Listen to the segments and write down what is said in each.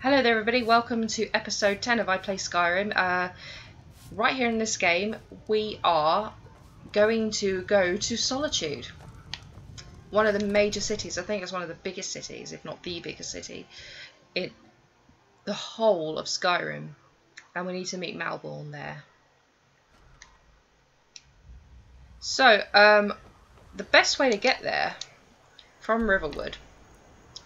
Hello there everybody, welcome to episode 10 of I Play Skyrim. Right here in this game we are going to go to Solitude. One of the major cities, I think it's one of the biggest cities, if not the biggest city, in the whole of Skyrim. And we need to meet Malborn there. So, the best way to get there from Riverwood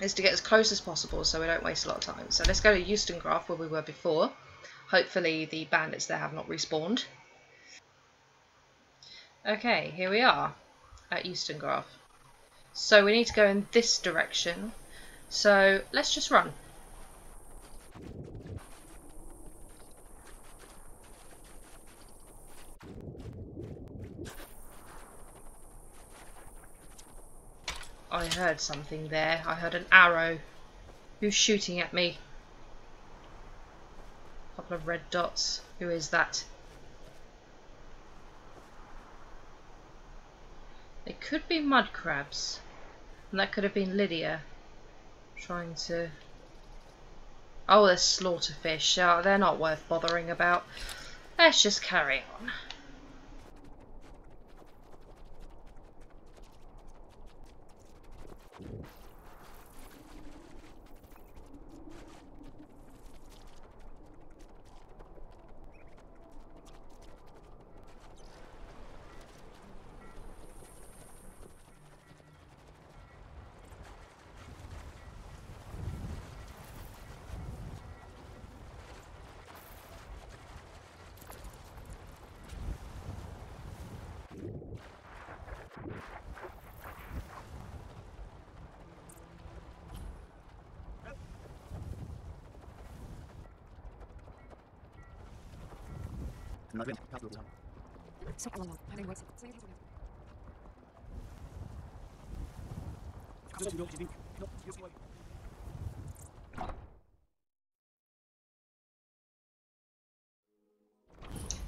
is to get as close as possible so we don't waste a lot of time. So let's go to Ustengrav, where we were before. Hopefully the bandits there have not respawned. Okay, here we are at Ustengrav. So we need to go in this direction. So let's just run. I heard something there. I heard an arrow. Who's shooting at me? A couple of red dots. Who is that? They could be mud crabs. And that could have been Lydia. Trying to... Oh, they're slaughterfish. Oh, they're not worth bothering about. Let's just carry on.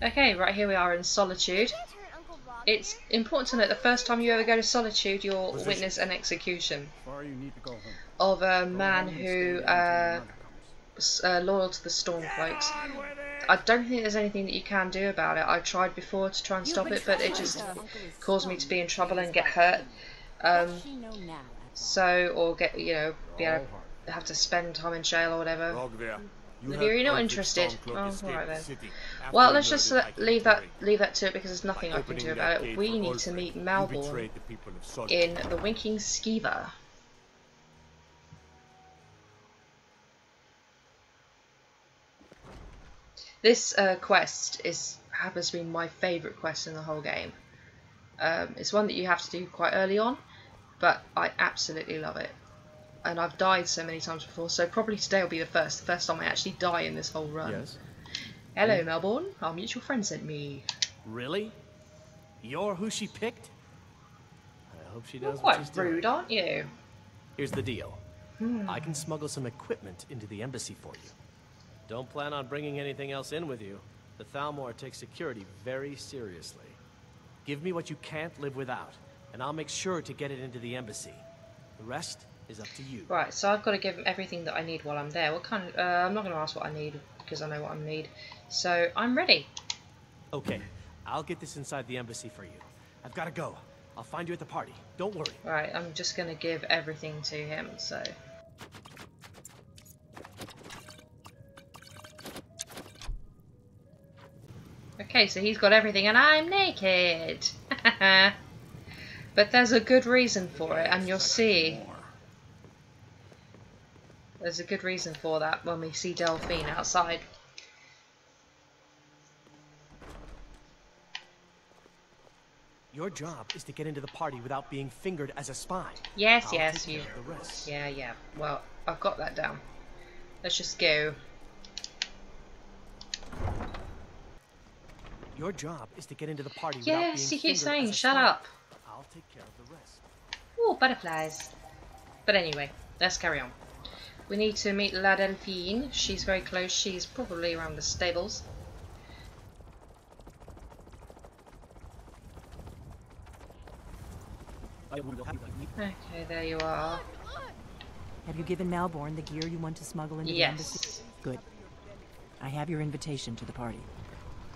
Okay, right, here we are in Solitude. It's important to note the first time you ever go to Solitude, you'll witness an execution of a man who was loyal to the Stormcloaks. I don't think there's anything that you can do about it. I tried before to try and stop it, but it just caused me to be in trouble and get hurt. Or get, you know, be able to have to spend time in jail or whatever. If you're not interested, oh, alright then. Well, let's just leave that to it because there's nothing I can do about it. We need to meet Malborn in The Winking Skeever. This quest happens to be my favourite quest in the whole game. It's one that you have to do quite early on, but I absolutely love it. And I've died so many times before, so probably today will be the first time I actually die in this whole run. Yes. Hello, Malborn. Our mutual friend sent me. Really? You're who she picked? I hope she does. You're quite rude, aren't you? Here's the deal. I can smuggle some equipment into the embassy for you. Don't plan on bringing anything else in with you. The Thalmor takes security very seriously. Give me what you can't live without, and I'll make sure to get it into the embassy. The rest is up to you. Right, so I've got to give him everything that I need while I'm there. What kind of, I'm not going to ask what I need, because I know what I need. So, I'm ready. Okay, I'll get this inside the embassy for you. I've got to go. I'll find you at the party. Don't worry. Right, I'm just going to give everything to him, so... Okay, so he's got everything and I'm naked! But there's a good reason for it, and you'll see. There's a good reason for that when we see Delphine outside. Your job is to get into the party without being fingered as a spy. Yes, yes, you... Yeah, yeah. Well, I've got that down. Let's just go. Your job is to get into the party. Yes, you keep saying, shut up. I'll take care of the rest. Ooh, butterflies. But anyway, let's carry on. We need to meet La Delphine. She's very close. She's probably around the stables. Okay, there you are. Have you given Malborn the gear you want to smuggle into the embassy? Good. I have your invitation to the party.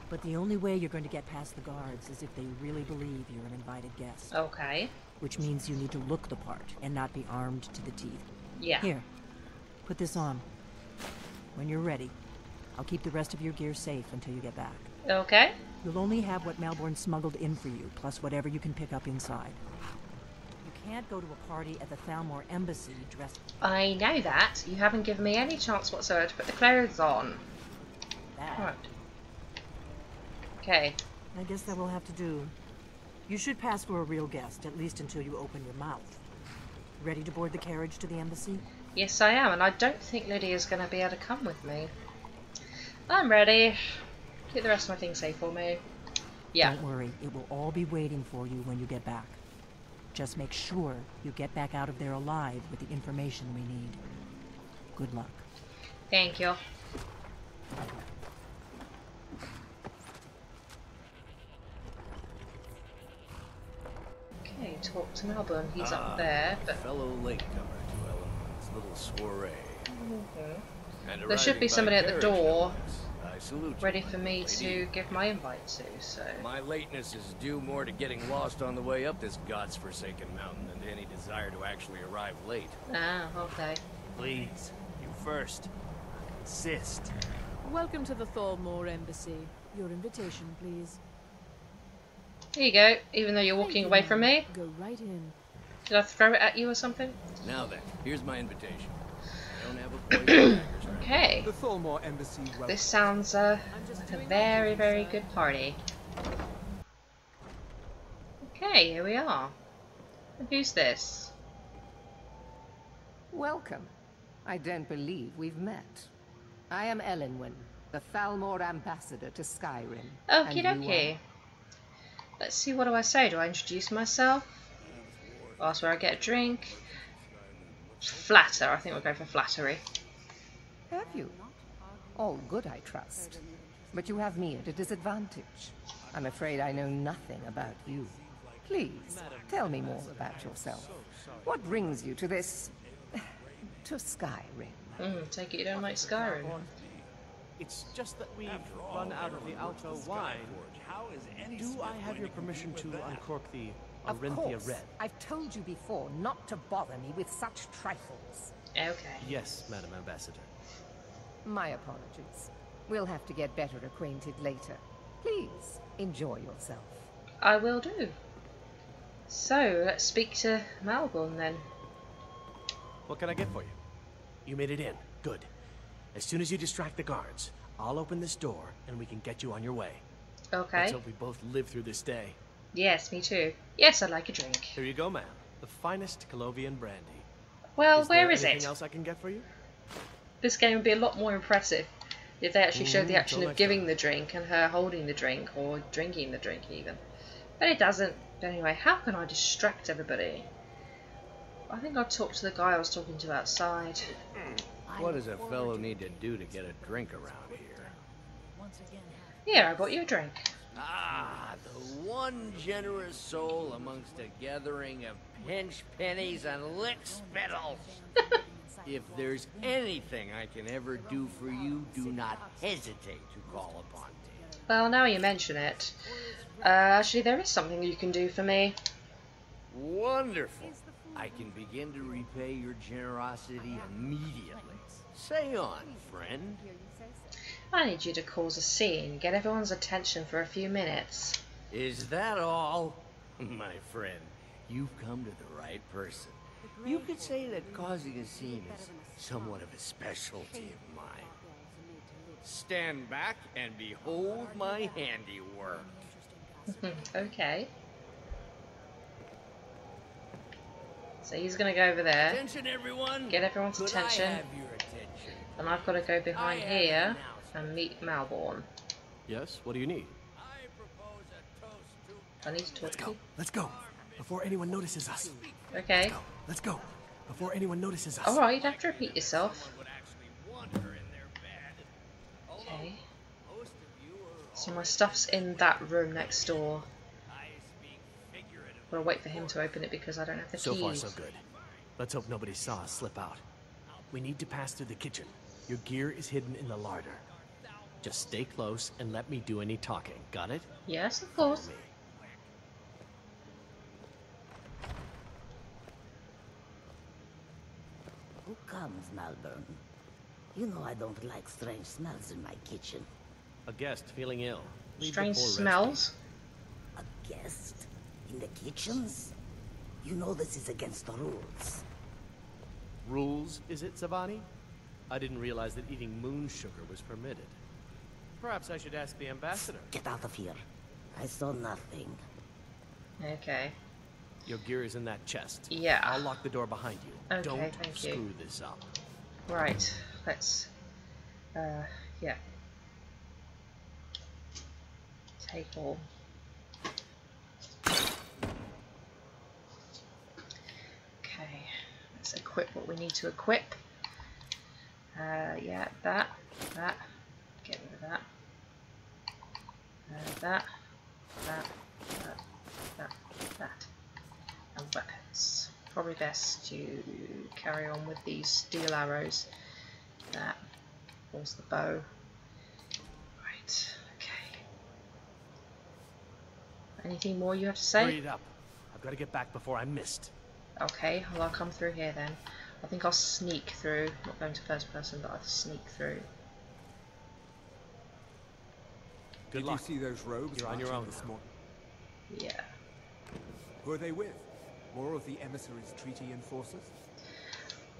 But the only way you're going to get past the guards is if they really believe you're an invited guest. Okay. Which means you need to look the part and not be armed to the teeth. Yeah. Here, put this on. When you're ready, I'll keep the rest of your gear safe until you get back. Okay. You'll only have what Malborn smuggled in for you, plus whatever you can pick up inside. You can't go to a party at the Thalmor Embassy dressed... I know that. You haven't given me any chance whatsoever to put the clothes on. That. Right. Okay. I guess that will have to do. You should pass for a real guest, at least until you open your mouth. Ready to board the carriage to the embassy? Yes, I am, and I don't think Lydia's going to be able to come with me. I'm ready. Keep the rest of my things safe for me. Yeah. Don't worry, it will all be waiting for you when you get back. Just make sure you get back out of there alive with the information we need. Good luck. Thank you. Okay, talk to Malborn. He's up there. But... fellow latecomer to Elenwen's little soiree. Mm-hmm. There should be somebody at the door ready for me to give my invite to. So my lateness is due more to getting lost on the way up this god's-forsaken mountain than to any desire to actually arrive late. Ah, okay. Please, you first. Insist. Welcome to the Thalmor Embassy. Your invitation, please. Here you go, even though you're walking away from me. Go right in. Did I throw it at you or something? Now then, here's my invitation. I don't have a voice. Okay. The Thalmor Embassy. This sounds like a very, very good party. Okay, here we are. Who's this? Welcome. I don't believe we've met. I am Elenwen, the Thalmor ambassador to Skyrim. Okie dokie. Let's see, what do I say? Do I introduce myself? Ask where I get a drink? Flatter. I think we'll go for flattery. Have you? All good, I trust. But you have me at a disadvantage. I'm afraid I know nothing about you. Please, tell me more about yourself. What brings you to this... to Skyrim? Take it you don't like Skyrim. It's just that we've run out of the Alto wine. Do I have your permission to uncork the Arinthia Red? I've told you before not to bother me with such trifles. Okay. Yes, Madam Ambassador. My apologies. We'll have to get better acquainted later. Please, enjoy yourself. I will do. So, let's speak to Malborn then. What can I get for you? You made it in. Good. As soon as you distract the guards, I'll open this door and we can get you on your way. Okay. Let's hope we both live through this day. Yes, me too. Yes, I'd like a drink. Here you go, ma'am. The finest Colovian brandy. Well, where is it? Anything else I can get for you? This game would be a lot more impressive if they actually showed the action of giving the drink and her holding the drink or drinking the drink even. But it doesn't. But anyway, how can I distract everybody? I think I'll talk to the guy I was talking to outside. What does a fellow need to do to get a drink around here? Here, I bought you a drink. Ah, the one generous soul amongst a gathering of pinch pennies and lick spittles. If there's anything I can ever do for you, do not hesitate to call upon me. Well, now you mention it. Actually, there is something you can do for me. Wonderful. I can begin to repay your generosity immediately. Say on, friend. I need you to cause a scene, get everyone's attention for a few minutes. Is that all? My friend, you've come to the right person. You could say that causing a scene is somewhat of a specialty of mine. Stand back and behold my handiwork. Okay. So he's going to go over there, attention, everyone. Get everyone's attention. I have your attention, and I've got to go behind here and meet Malborn. Yes, what do you need? I propose a toast to... I need to talk. Let's go, before anyone notices us. Okay. Let's go, before anyone notices us. Alright, you'd have to repeat yourself. Okay. So my stuff's in that room next door. We'll wait for him to open it because I don't have the keys. So far, so good. Let's hope nobody saw us slip out. We need to pass through the kitchen. Your gear is hidden in the larder. Just stay close and let me do any talking. Got it? Yes, of course. Who comes, Malborn? You know I don't like strange smells in my kitchen. A guest feeling ill. Strange smells? A guest? In the kitchens? You know this is against the rules. Rules, is it, Savani? I didn't realize that eating moon sugar was permitted. Perhaps I should ask the ambassador. Get out of here. I saw nothing. Okay. Your gear is in that chest. Yeah. I'll lock the door behind you. Okay, Don't screw this up. Right. Let's... yeah. Take all. Okay. Let's equip what we need to equip. Yeah, that. Get rid of that. That. And weapons. Probably best to carry on with these steel arrows. That. Pulls the bow. Right. Okay. Anything more you have to say? Hurry it up. I've got to get back before I'm missed. Okay. Well, I'll come through here then. I think I'll sneak through. Not going to first person, but I'll sneak through. Good luck. Did you see those robes? You're on your own this morning. Yeah. Who are they with? More of the emissaries' treaty enforcers?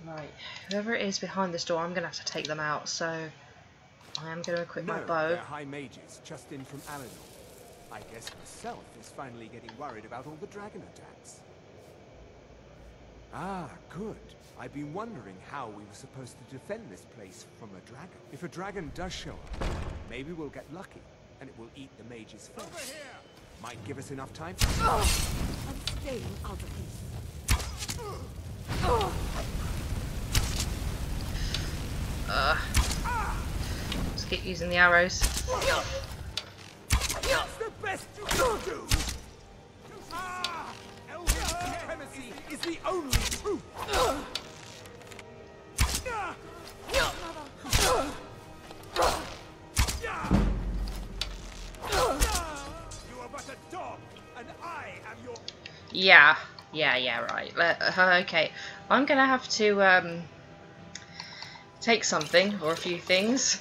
Right. Whoever it is behind this door, I'm going to have to take them out, so... I am going to equip my bow. They're high mages, just in from Alinor. I guess myself is finally getting worried about all the dragon attacks. Ah, good. I've been wondering how we were supposed to defend this place from a dragon. If a dragon does show up, maybe we'll get lucky, and it will eat the mage's flesh. Over here! Might give us enough time. Oh. I'm staying out of this. Oh. Let's keep using the arrows. That's the best you can do. Supremacy is the only truth. You are but a dog, and I am your. Yeah, right. Okay, I'm gonna have to take something or a few things,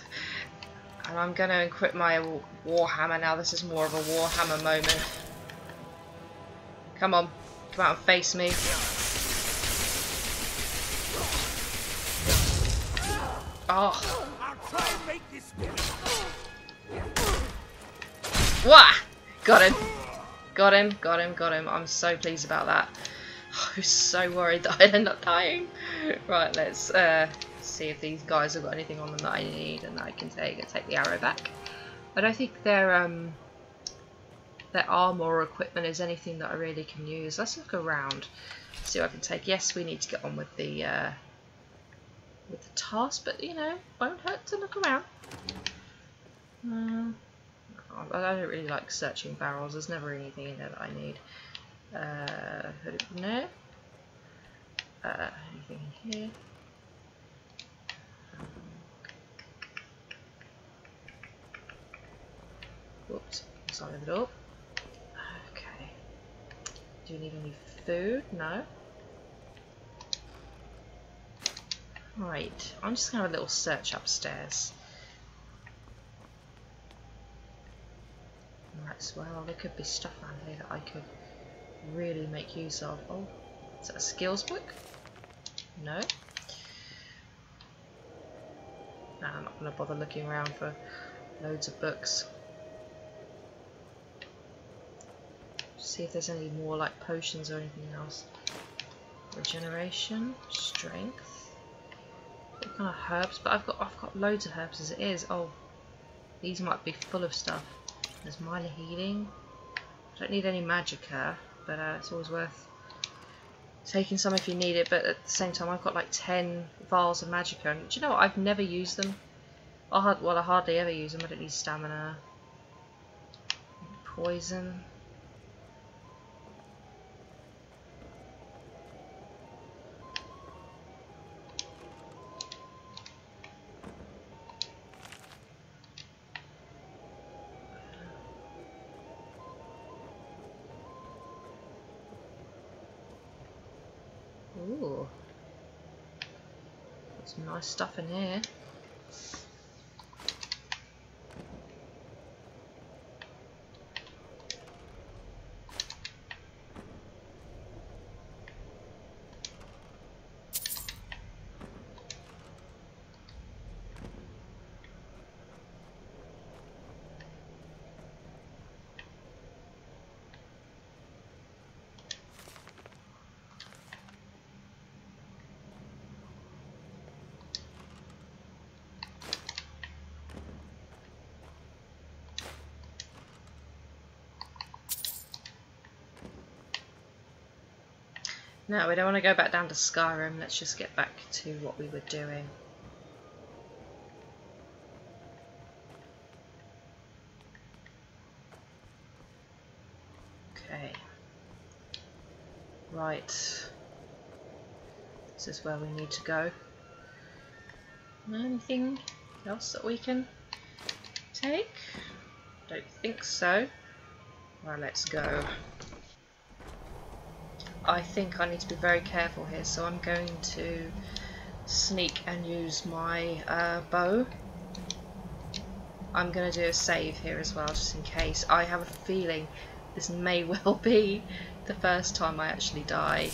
and I'm gonna equip my warhammer now. This is more of a warhammer moment. Come on. Come out and face me. Oh. Wah! Got him. I'm so pleased about that. I was so worried that I'd end up dying. Right, let's see if these guys have got anything on them that I need and that I can take and take the arrow back. I don't think they're their armor or equipment is anything that I really can use. Let's look around, see what I can take. Yes, we need to get on with the task, but you know, won't hurt to look around. I don't really like searching barrels. There's never anything in there that I need. No. Anything in here? Whoops! Side of the door. Do you need any food? No. Right, I'm just going to have a little search upstairs. Right, so well, there could be stuff around here that I could really make use of. Oh, is that a skills book? No. Nah, I'm not going to bother looking around for loads of books. See if there's any more like potions or anything else. Regeneration, strength. What kind of herbs? But I've got loads of herbs as it is. Oh, these might be full of stuff. There's minor healing. I don't need any magicka, but it's always worth taking some if you need it. But at the same time, I've got like 10 vials of magicka, and do you know what? I've never used them. I hardly ever use them. I don't need stamina. Poison. some nice stuff in here. No, we don't want to go back down to Skyrim. Let's just get back to what we were doing. Okay. Right. This is where we need to go. Anything else that we can take? Don't think so. Right, let's go. I think I need to be very careful here, so I'm going to sneak and use my bow. I'm going to do a save here as well, just in case. I have a feeling this may well be the first time I actually die.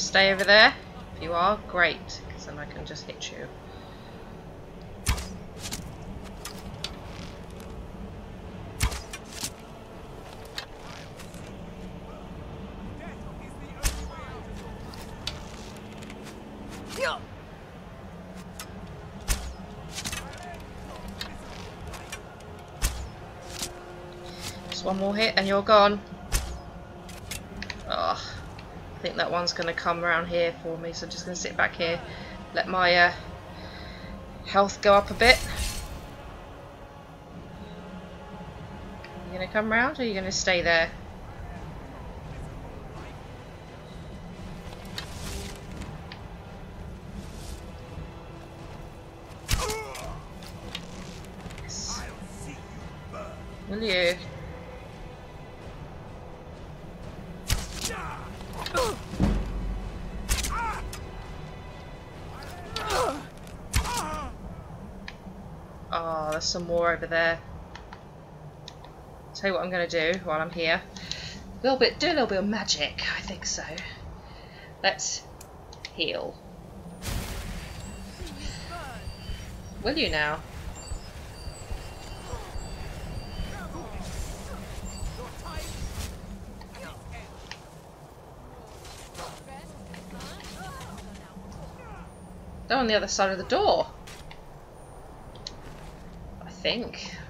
Stay over there. If you are, great, because then I can just hit you. Just one more hit and you're gone. I think that one's going to come around here for me, so I'm just going to sit back here, let my health go up a bit. Are you going to come round, or are you going to stay there? Yes. Will you? Some more over there. Tell you what I'm going to do while I'm here. Do a little bit of magic. I think so. Let's heal. Will you now? They're on the other side of the door.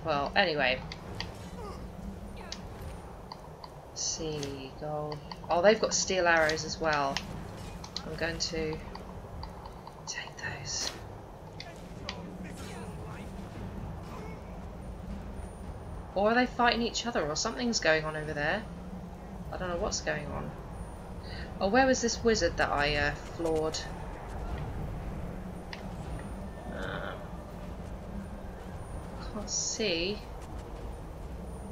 Well, anyway. Let's see, gold. Oh, they've got steel arrows as well. I'm going to take those. Or are they fighting each other, or something's going on over there? I don't know what's going on. Oh, where was this wizard that I floored? See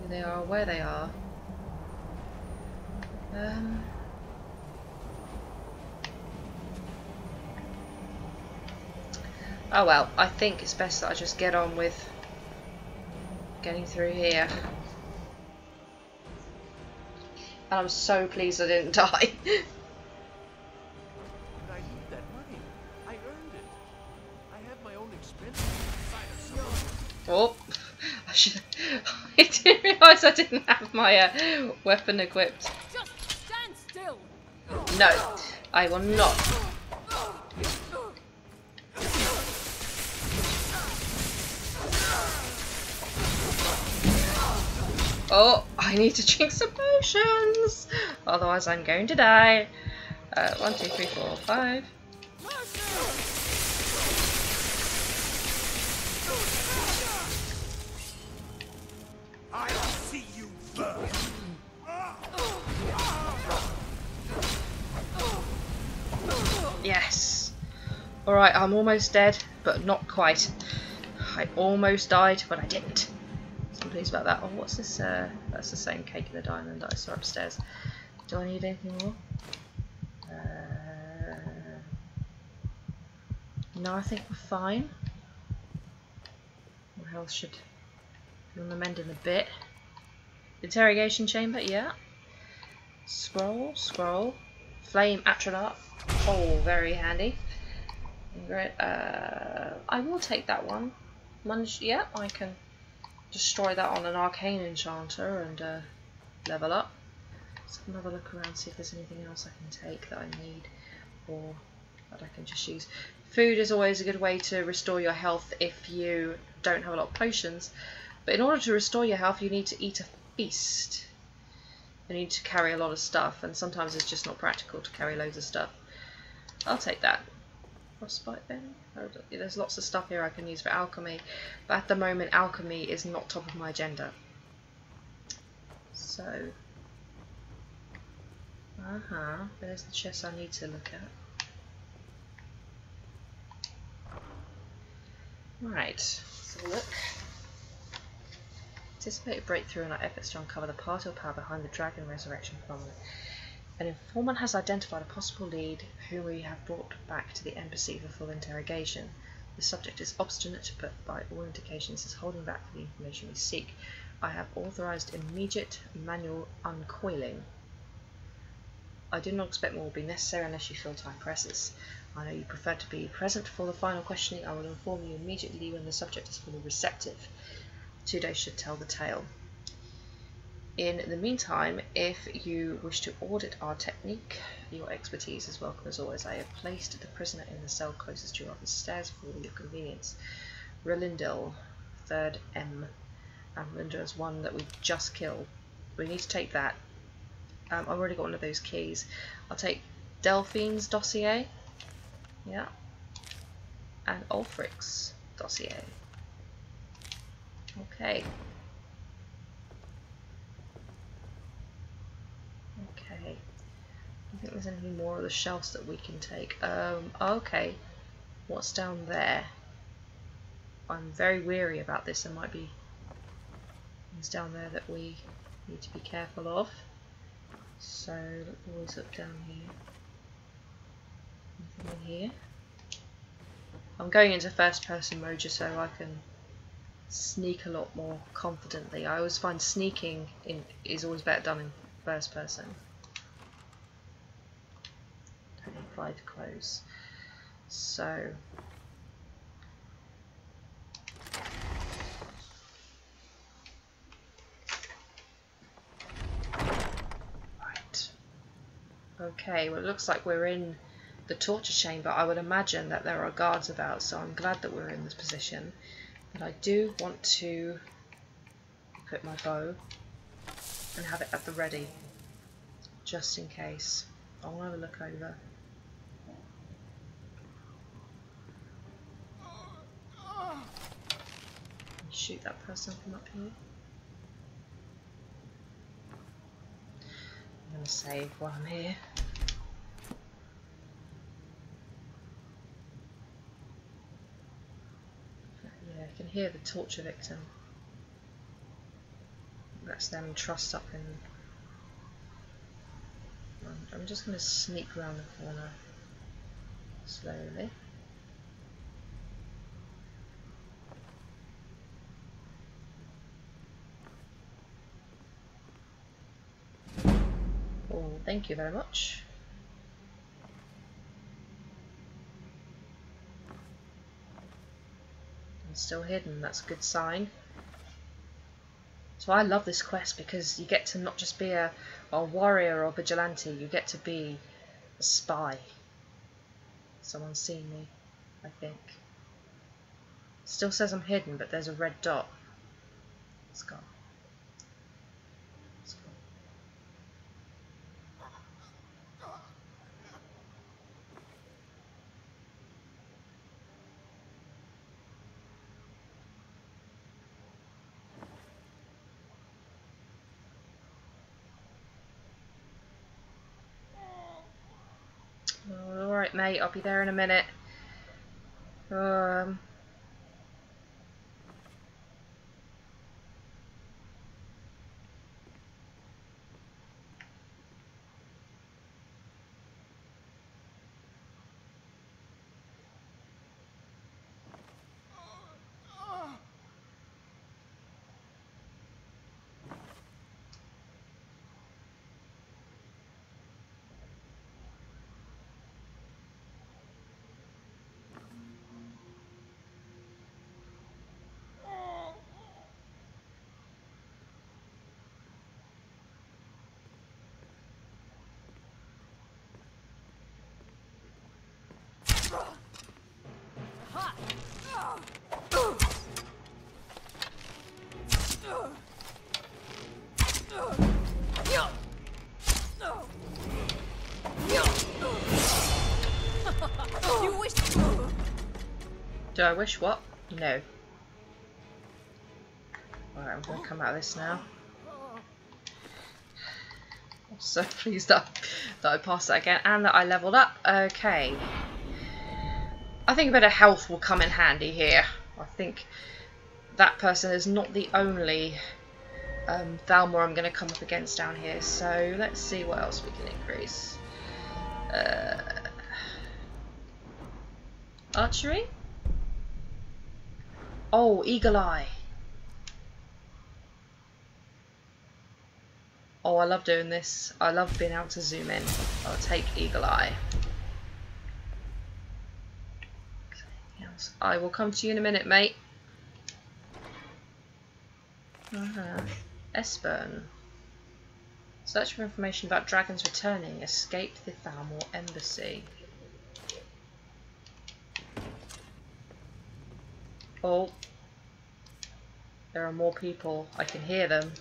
who they are, where they are. Oh well, I think it's best that I just get on with getting through here. And I'm so pleased I didn't die. Oh, I didn't realise I didn't have my weapon equipped. Just stand still. No, I will not. Oh, I need to drink some potions, otherwise I'm going to die. 1, 2, 3, 4, 5. I'll see you burn. Yes. All right, I'm almost dead, but not quite. I almost died, but I didn't. So I'm pleased about that. Oh, what's this? That's the same cake in the diamond that I saw upstairs. Do I need anything more? No, I think we're fine. My health should be on the mend in a bit. Interrogation chamber, yeah. Scroll. Flame Atrodark. Oh, very handy. Great. I will take that one. Yeah, I can destroy that on an arcane enchanter and level up. Let's have another look around, see if there's anything else I can take that I need or that I can just use. Food is always a good way to restore your health if you don't have a lot of potions. But in order to restore your health, you need to eat a feast. You need to carry a lot of stuff, and sometimes it's just not practical to carry loads of stuff. I'll take that. Frostbite then? There's lots of stuff here I can use for alchemy, but at the moment alchemy is not top of my agenda. So, there's the chest I need to look at. Right, let's have a look. Anticipated breakthrough in our efforts to uncover the party or power behind the dragon resurrection phenomenon. An informant has identified a possible lead whom we have brought back to the embassy for full interrogation. The subject is obstinate, but by all indications is holding back for the information we seek. I have authorised immediate manual uncoiling. I do not expect more will be necessary unless you feel time presses. I know you prefer to be present for the final questioning. I will inform you immediately when the subject is fully receptive. 2 days should tell the tale. In the meantime, if you wish to audit our technique, your expertise is welcome as always. I have placed the prisoner in the cell closest to your office stairs for your convenience. Relindil, 3rd M. And Relindil is one that we just killed. We need to take that. I've already got one of those keys. I'll take Delphine's dossier. Yeah. And Ulfric's dossier. Okay. I think there's anything more of the shelves that we can take. Okay, what's down there? I'm very weary about this. There might be things down there that we need to be careful of. So always look down here. Nothing in here. I'm going into first person mode just so I can sneak a lot more confidently. I always find sneaking is always better done in first person. 5 clothes. So right. Okay, well it looks like we're in the torture chamber. I would imagine that there are guards about, so I'm glad that we're in this position. But I do want to equip my bow and have it at the ready just in case. I want to have a look over. Shoot that person from up here. I'm going to save while I'm here. Yeah, you can hear the torture victim. That's them trussed up in. I'm just going to sneak around the corner slowly. Thank you very much. I'm still hidden, that's a good sign. So I love this quest because you get to not just be a warrior or vigilante, you get to be a spy. Someone's seen me, I think. Still says I'm hidden, but there's a red dot. It's gone. mate. I'll be there in a minute. Do I wish what? No. Alright, I'm going to come out of this now. I'm so pleased that I passed that again and that I leveled up. Okay. I think a bit of health will come in handy here. I think that person is not the only Thalmor I'm going to come up against down here. So let's see what else we can increase. Archery? Oh, Eagle Eye. Oh, I love doing this. I love being able to zoom in. I'll take Eagle Eye. I will come to you in a minute, mate. Esbern. Search for information about dragons returning. Escape the Thalmor Embassy. Oh. There are more people. I can hear them.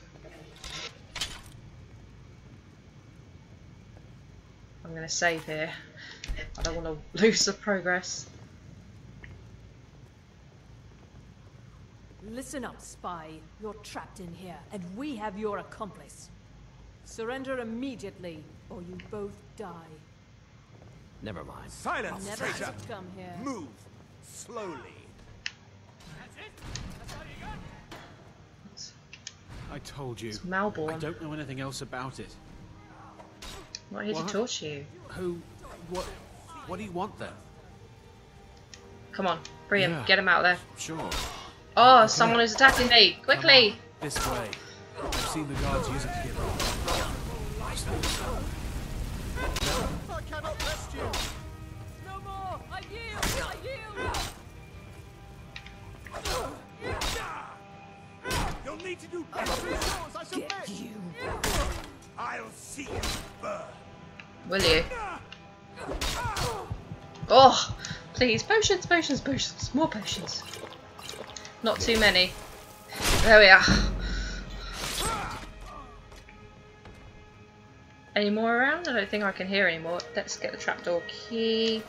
I'm going to save here. I don't want to lose the progress. Listen up, spy. You're trapped in here, and we have your accomplice. Surrender immediately, or you both die. Never mind. Silence, traitor! Move slowly. That's it. I told you. It's Malborn. I don't know anything else about it. I'm not here to torture you. Who? What? What do you want then? Come on, free him. Yeah. Get him out of there. Sure. Oh, okay. Someone is attacking me! Quickly! This way. I've seen the guards use it to get off. I cannot rest you. No more. I yield. I yield. You'll need to do better than yours, I suppose. I'll see you burn. Will you? Oh, please, potions, potions, potions, more potions. Not too many. There we are. Any more around? I don't think I can hear any more. Let's get the trapdoor key.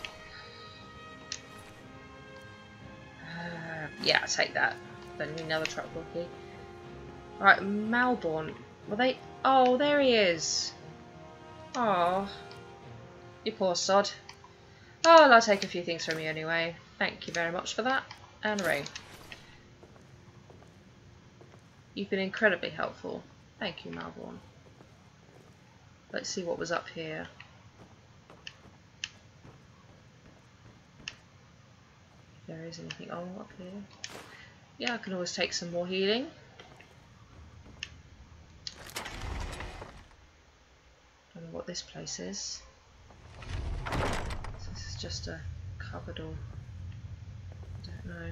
Yeah, I'll take that. Don't need another trapdoor key. Right, Malborn. Were they? Oh, there he is. Oh, you poor sod. Oh, well, I'll take a few things from you anyway. Thank you very much for that. And ring. You've been incredibly helpful. Thank you, Malborn. Let's see what was up here. If there is anything up here. Yeah, I can always take some more healing. I don't know what this place is. So this is just a cupboard or... I don't know.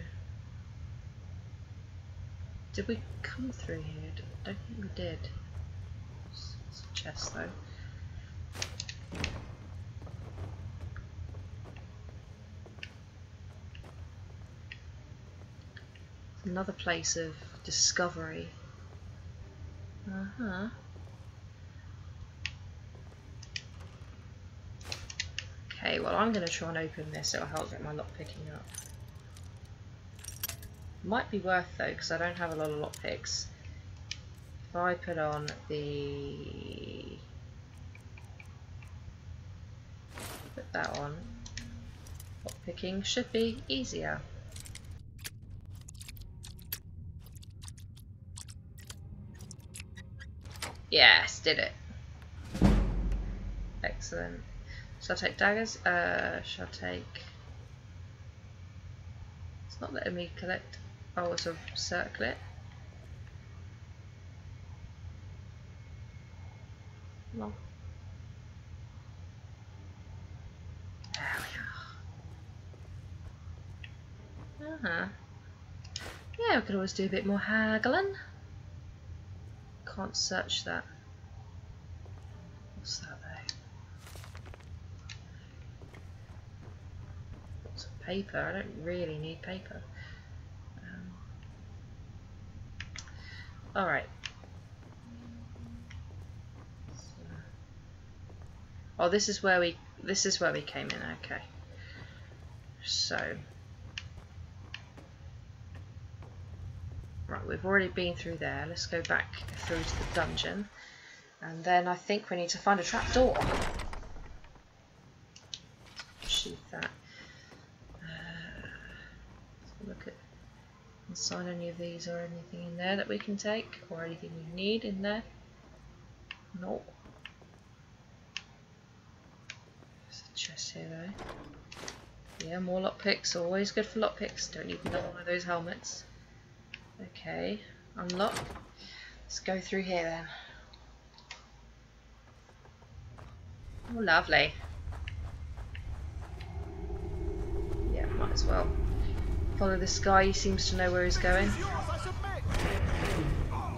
Did we come through here? I don't think we did. It's a chest though. It's another place of discovery. Okay, well I'm going to try and open this, it'll help get my lock picking up. Might be worth though, because I don't have a lot of lockpicks. If I put on the... put that on. Picking should be easier. Yes, did it. Excellent. Shall I take daggers? Shall I take... It's not letting me collect... Oh, it's a circlet. Come on. There we are. Uh-huh. Yeah, we could always do a bit more haggling. Can't search that. What's that though? Lots of paper. I don't really need paper. All right. So. Oh, this is where we came in. Okay. So. Right, we've already been through there. Let's go back through to the dungeon. And then I think we need to find a trapdoor. Sheath that. Let's look at inside any of these or anything in there that we can take or anything we need in there. No. There's a chest here though. Yeah, more lockpicks. Always good for lockpicks. Don't need another one of those helmets. Okay, unlock. Let's go through here then. Oh, lovely. Yeah, might as well. Follow this guy, he seems to know where he's going.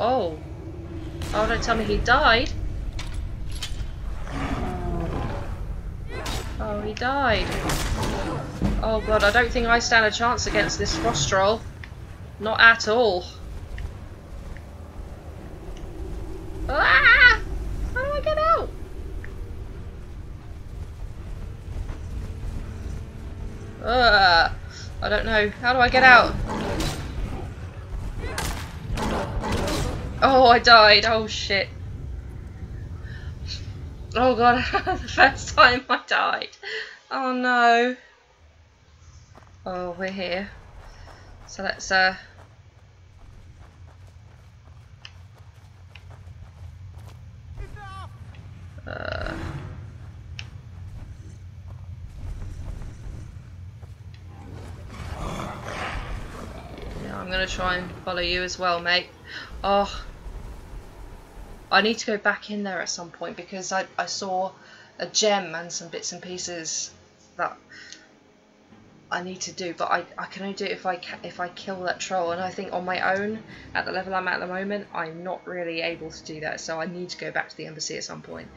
Oh. Oh, don't tell me he died. Oh, he died. Oh god, I don't think I stand a chance against this Frost Troll. Not at all. Ah! How do I get out? I don't know. How do I get out? Oh, I died. Oh shit. Oh god, the first time I died. Oh no. Oh, we're here. So let's yeah, I'm gonna try and follow you as well, mate. Oh, I need to go back in there at some point because I saw a gem and some bits and pieces that I need to do, but I can only do it if I kill that troll, and I think on my own at the level I'm at the moment I'm not really able to do that, so I need to go back to the embassy at some point.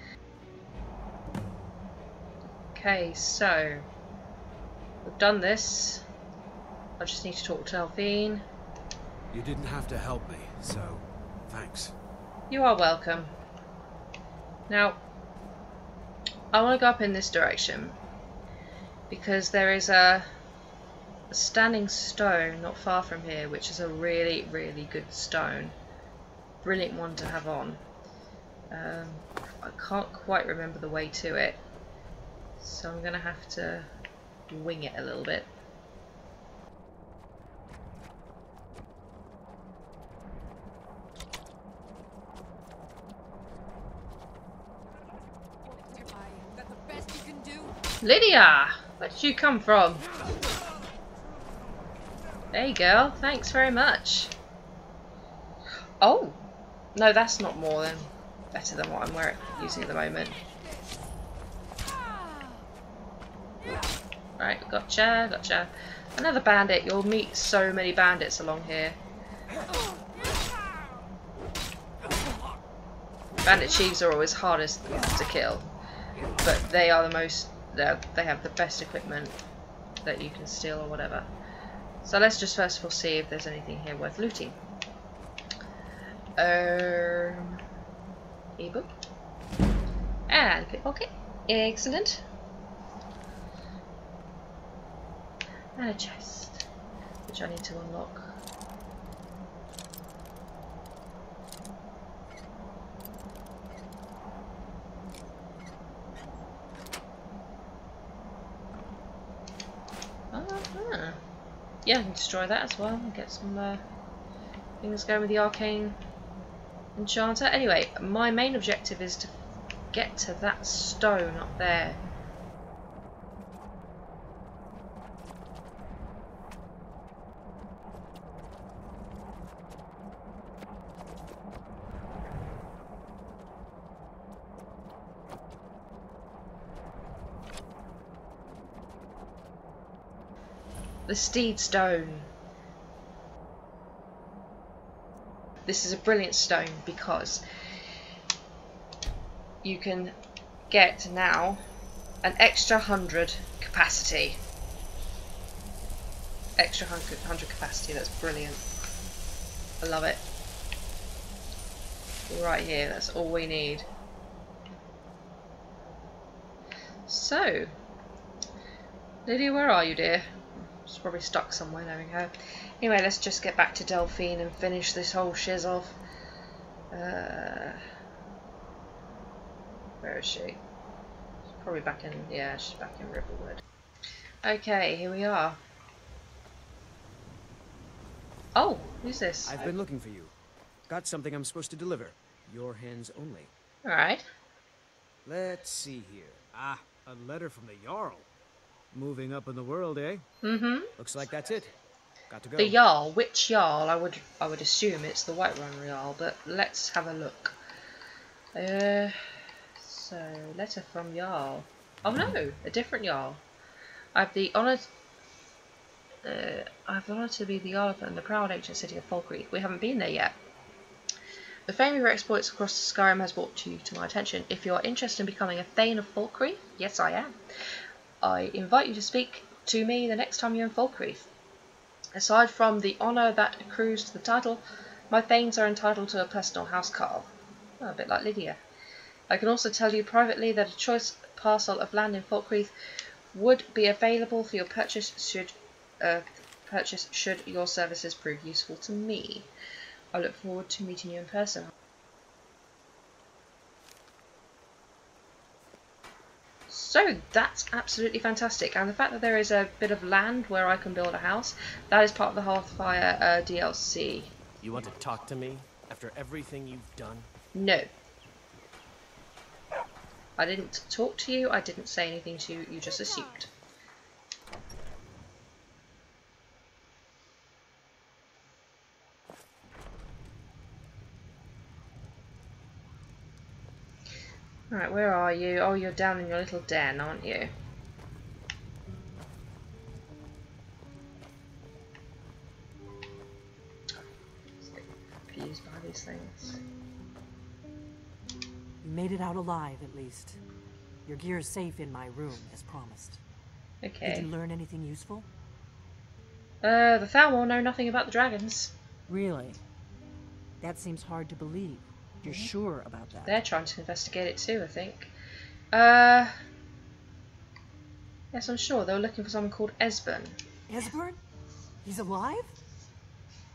Okay, so we've done this. I just need to talk to Delphine. You didn't have to help me, so thanks. You are welcome. Now I want to go up in this direction because there is a standing stone not far from here, which is a really, really good stone. Brilliant one to have on. I can't quite remember the way to it, so I'm gonna have to wing it a little bit. Lydia! Where did you come from? Hey girl, thanks very much. Oh! No, that's not more than better than what I'm using at the moment. Right, gotcha, gotcha. Another bandit. You'll meet so many bandits along here. Bandit chiefs are always hardest to kill, but they are the most... They have the best equipment that you can steal or whatever. So let's just first of all see if there's anything here worth looting. Ebook and pickpocket, excellent. And a chest, which I need to unlock. yeah, destroy that as well and get some things going with the arcane enchanter. Anyway, my main objective is to get to that stone up there. The Steed Stone. This is a brilliant stone because you can get now an extra 100 capacity. Extra 100 capacity, that's brilliant. I love it. Right here, that's all we need. So, Lydia, where are you, dear? She's probably stuck somewhere, knowing her. Anyway, let's just get back to Delphine and finish this whole shiz off. Where is she? She's probably back in... yeah, she's back in Riverwood. Okay, here we are. Oh, who's this? I've been looking for you. Got something I'm supposed to deliver. Your hands only. Alright. Let's see here. Ah, a letter from the Jarl. Moving up in the world, eh? Mm-hmm. Looks like that's it. Got to go. The Jarl. Which Jarl? I would assume it's the Whiterun Jarl, but let's have a look. So, letter from Jarl. Oh no, a different Jarl. I've the honour to be the Jarl of the proud ancient city of Falkreath. We haven't been there yet. The fame of your exploits across Skyrim has brought you to my attention. If you are interested in becoming a Thane of Falkreath, yes I am. I invite you to speak to me the next time you're in Falkreath. Aside from the honour that accrues to the title, my Thanes are entitled to a personal housecarl. Oh, a bit like Lydia. I can also tell you privately that a choice parcel of land in Falkreath would be available for your purchase should your services prove useful to me. I look forward to meeting you in person. So that's absolutely fantastic, and the fact that there is a bit of land where I can build a house, that is part of the Hearthfire DLC. You want to talk to me after everything you've done? No. I didn't talk to you, I didn't say anything to you, you just assumed. Right, where are you? Oh, you're down in your little den, aren't you? Just get confused by these things. You made it out alive, at least. Your gear is safe in my room, as promised. Okay. Did you learn anything useful? The Thalmor know nothing about the dragons. Really? That seems hard to believe. You're sure about that? They're trying to investigate it too, I think. Yes, I'm sure. They were looking for someone called Esbern. Esbern? He's alive?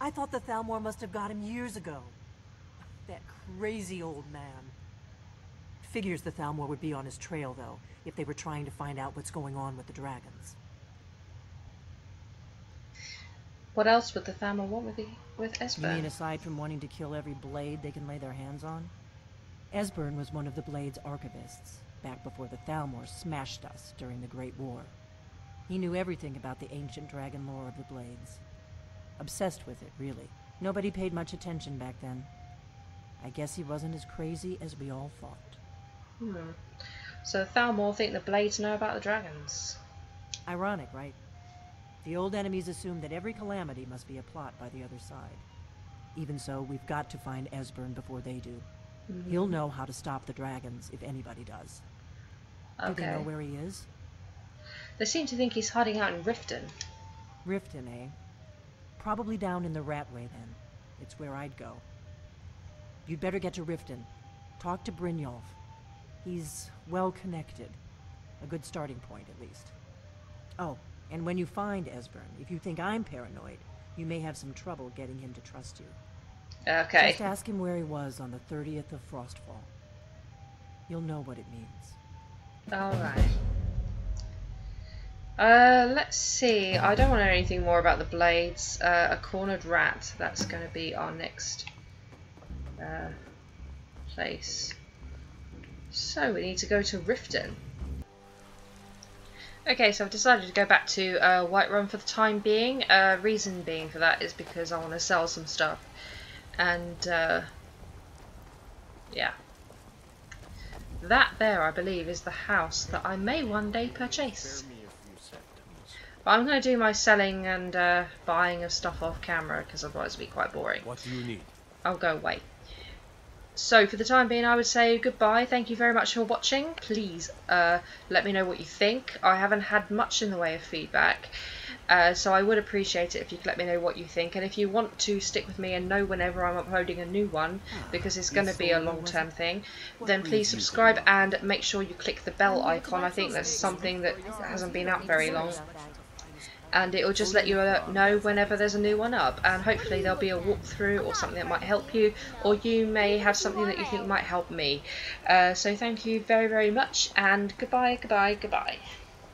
I thought the Thalmor must have got him years ago. That crazy old man. Figures the Thalmor would be on his trail, though, if they were trying to find out what's going on with the dragons. What else would the Thalmor want with Esbern? You mean aside from wanting to kill every blade they can lay their hands on? Esbern was one of the Blades' archivists, back before the Thalmor smashed us during the Great War. He knew everything about the ancient dragon lore of the Blades. Obsessed with it, really. Nobody paid much attention back then. I guess he wasn't as crazy as we all thought. Hmm. So the Thalmor think the Blades know about the dragons. Ironic, right? The old enemies assume that every calamity must be a plot by the other side. Even so, we've got to find Esbern before they do. Mm-hmm. He'll know how to stop the dragons, if anybody does. Okay. Do they know where he is? They seem to think he's hiding out in Riften. Riften, eh? Probably down in the Ratway, then. It's where I'd go. You'd better get to Riften. Talk to Brynjolf. He's well-connected. A good starting point, at least. Oh. And when you find Esbern, if you think I'm paranoid, you may have some trouble getting him to trust you. Okay. Just ask him where he was on the 30th of Frostfall. You'll know what it means. Alright. Let's see. I don't want to know anything more about the Blades. A cornered rat. That's going to be our next place. So we need to go to Riften. Okay, so I've decided to go back to Whiterun for the time being. Reason being for that is because I want to sell some stuff. And, yeah. That there, I believe, is the house that I may one day purchase. But I'm going to do my selling and buying of stuff off camera, because otherwise it will be quite boring. What do you need? I'll go away. So for the time being, I would say goodbye. Thank you very much for watching. Please let me know what you think. I haven't had much in the way of feedback, so I would appreciate it if you could let me know what you think. And if you want to stick with me and know whenever I'm uploading a new one, because it's going to be a long-term thing, then please subscribe and make sure you click the bell icon. I think that's something that hasn't been up very long. And it will just let you know whenever there's a new one up, and hopefully there'll be a walkthrough or something that might help you, or you may have something that you think might help me. So thank you very, very much, and goodbye, goodbye, goodbye.